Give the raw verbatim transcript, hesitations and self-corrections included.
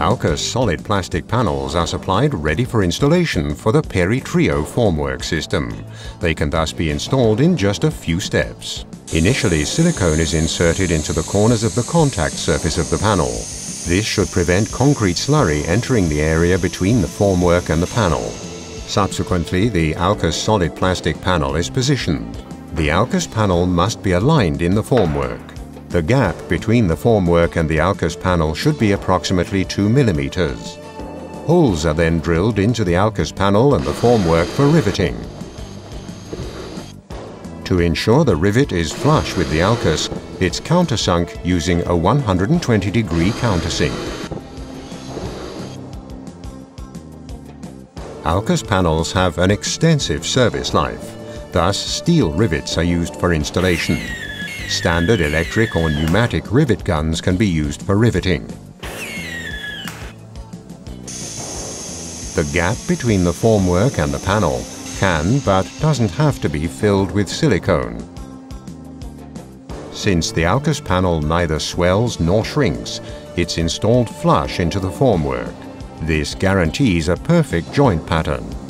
Alka solid plastic panels are supplied ready for installation for the PERI-TRIO formwork system. They can thus be installed in just a few steps. Initially, silicone is inserted into the corners of the contact surface of the panel. This should prevent concrete slurry entering the area between the formwork and the panel. Subsequently, the Alka solid plastic panel is positioned. The Alka panel must be aligned in the formwork. The gap between the formwork and the Alka panel should be approximately two millimeters. Holes are then drilled into the Alka panel and the formwork for riveting. To ensure the rivet is flush with the Alka, it's countersunk using a one hundred twenty degree countersink. Alka panels have an extensive service life. Thus, steel rivets are used for installation. Standard electric or pneumatic rivet guns can be used for riveting. The gap between the formwork and the panel can but doesn't have to be filled with silicone. Since the Alka panel neither swells nor shrinks, it's installed flush into the formwork. This guarantees a perfect joint pattern.